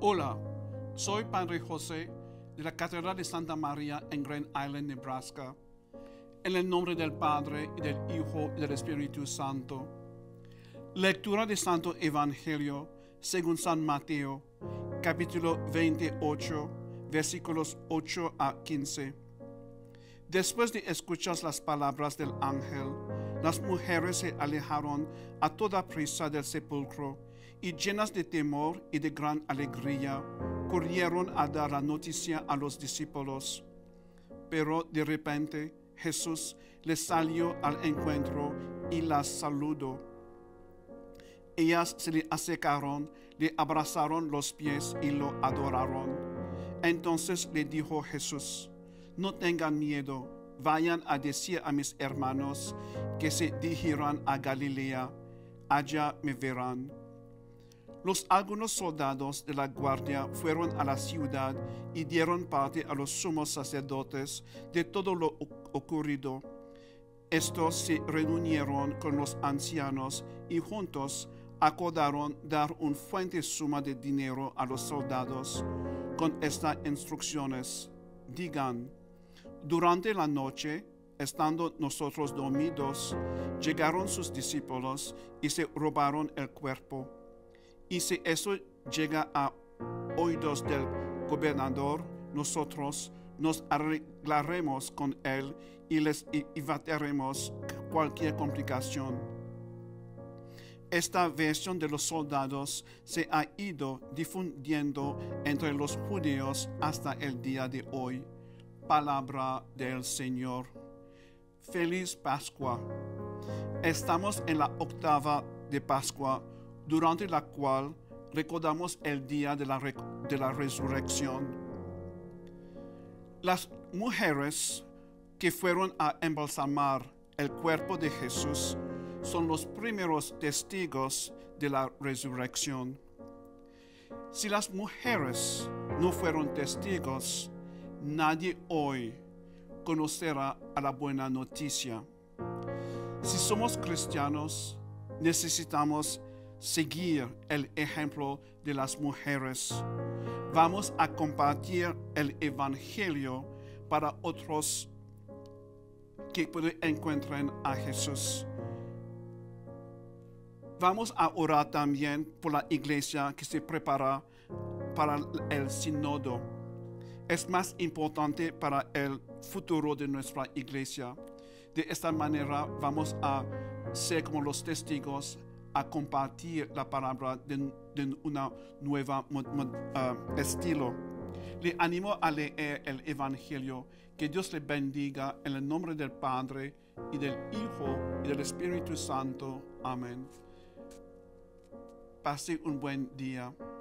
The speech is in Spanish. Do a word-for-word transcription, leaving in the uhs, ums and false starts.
Hola, soy Padre José de la Catedral de Santa María en Grand Island, Nebraska. En el nombre del Padre, y del Hijo, y del Espíritu Santo. Lectura del Santo Evangelio según San Mateo, capítulo veintiocho, versículos ocho a quince. Después de escuchar las palabras del ángel, las mujeres se alejaron a toda prisa del sepulcro, y llenas de temor y de gran alegría, corrieron a dar la noticia a los discípulos. Pero de repente, Jesús les salió al encuentro y las saludó. Ellas se le acercaron, le abrazaron los pies y lo adoraron. Entonces le dijo Jesús: No tengan miedo, vayan a decir a mis hermanos que se dirijan a Galilea, allá me verán. Los algunos soldados de la guardia fueron a la ciudad y dieron parte a los sumos sacerdotes de todo lo ocurrido. Estos se reunieron con los ancianos y juntos acordaron dar una fuerte suma de dinero a los soldados con estas instrucciones. Digan: durante la noche, estando nosotros dormidos, llegaron sus discípulos y se robaron el cuerpo. Y si eso llega a oídos del gobernador, nosotros nos arreglaremos con él y les evitaremos cualquier complicación. Esta versión de los soldados se ha ido difundiendo entre los judíos hasta el día de hoy. Palabra del Señor. Feliz Pascua. Estamos en la octava de Pascua, durante la cual recordamos el día de la, de la resurrección. Las mujeres que fueron a embalsamar el cuerpo de Jesús son los primeros testigos de la resurrección. Si las mujeres no fueron testigos, nadie hoy conocerá a la buena noticia. Si somos cristianos, necesitamos seguir el ejemplo de las mujeres. Vamos a compartir el Evangelio para otros que encuentren a Jesús. Vamos a orar también por la iglesia que se prepara para el sínodo. Es más importante para el futuro de nuestra iglesia. De esta manera vamos a ser como los testigos a compartir la palabra de, de una nueva mod, mod, uh, estilo. Le animo a leer el Evangelio. Que Dios le bendiga en el nombre del Padre, y del Hijo, y del Espíritu Santo. Amén. Pase un buen día.